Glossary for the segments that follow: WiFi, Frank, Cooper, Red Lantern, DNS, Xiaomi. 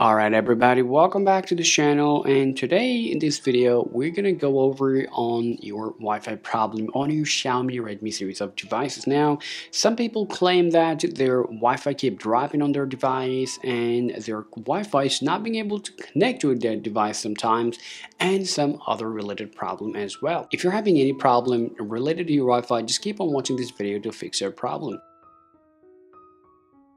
Alright everybody, welcome back to the channel, and today in this video we're gonna go over on your Wi-Fi problem on your Xiaomi Redmi series of devices. Now some people claim that their Wi-Fi keep dropping on their device and their Wi-Fi is not being able to connect to their device sometimes, and some other related problem as well. If you're having any problem related to your Wi-Fi, just keep on watching this video to fix your problem.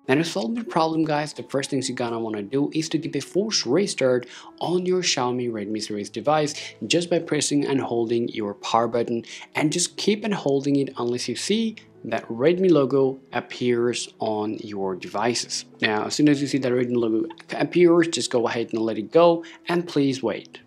Now to solve the problem guys, the first things you're gonna wanna do is to give a force restart on your Xiaomi Redmi series device just by pressing and holding your power button, and just keep on holding it unless you see that Redmi logo appears on your devices. Now as soon as you see that Redmi logo appears, just go ahead and let it go, and please wait.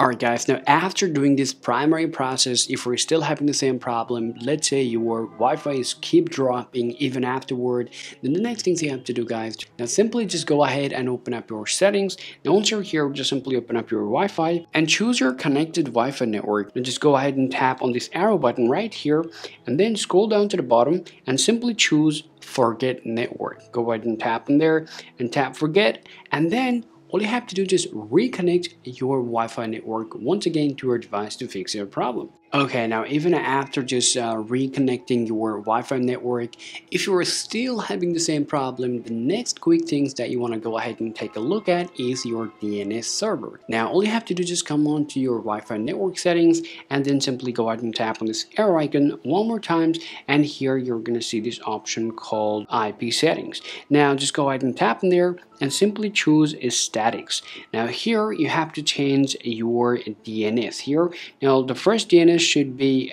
Alright guys, now after doing this primary process, if we're still having the same problem, let's say your Wi-Fi is keep dropping even afterward, then the next things you have to do guys, now simply just go ahead and open up your settings. Now once you're here, just simply open up your Wi-Fi and choose your connected Wi-Fi network. Now just go ahead and tap on this arrow button right here, and then scroll down to the bottom and simply choose forget network. Go ahead and tap on there and tap forget, and then all you have to do is just reconnect your Wi-Fi network once again to your device to fix your problem. Okay, now even after just reconnecting your Wi-Fi network, if you are still having the same problem, the next quick things that you want to go ahead and take a look at is your DNS server. Now all you have to do is just come on to your Wi-Fi network settings and then simply go ahead and tap on this arrow icon one more time, and here you're going to see this option called IP settings. Now just go ahead and tap in there and simply choose statics. Now here you have to change your DNS here. Now the first DNS should be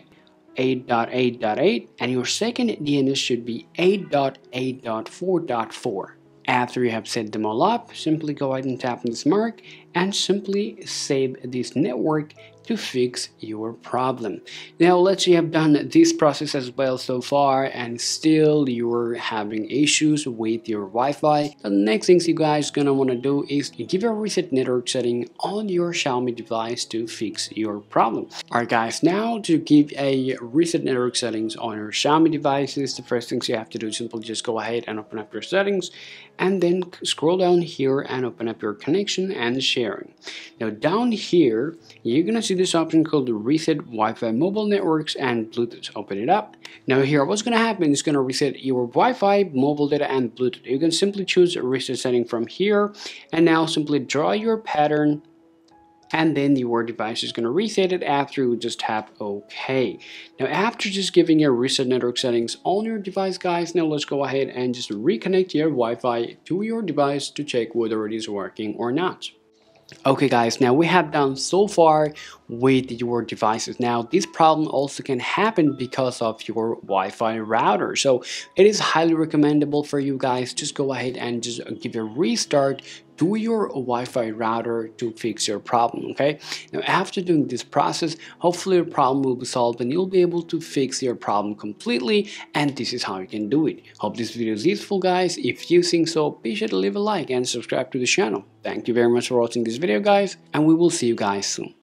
8.8.8 and your second DNS should be 8.8.4.4. After you have set them all up, simply go ahead and tap on this mark and simply save this network to fix your problem. Now let's say you have done this process as well so far and still you're having issues with your Wi-Fi, the next things you guys gonna wanna do is give a reset network setting on your Xiaomi device to fix your problem. Alright guys, now to give a reset network settings on your Xiaomi devices, the first things you have to do is simply just go ahead and open up your settings and then scroll down here and open up your connection and sharing. Now down here you're gonna see this option called reset Wi-Fi mobile networks and Bluetooth. Open it up. Now here what's gonna happen is gonna reset your Wi-Fi, mobile data and Bluetooth. You can simply choose a reset setting from here, and now simply draw your pattern and then your device is gonna reset it after you just tap OK. Now after just giving your reset network settings on your device guys, now let's go ahead and just reconnect your Wi-Fi to your device to check whether it is working or not. Okay guys, now we have done so far with your devices. Now this problem also can happen because of your Wi-Fi router, so it is highly recommendable for you guys just go ahead and just give a restart to your Wi-Fi router to fix your problem. Okay, now after doing this process, hopefully your problem will be solved and you'll be able to fix your problem completely, and this is how you can do it. Hope this video is useful guys. If you think so, be sure to leave a like and subscribe to the channel. Thank you very much for watching this video guys, and we will see you guys soon.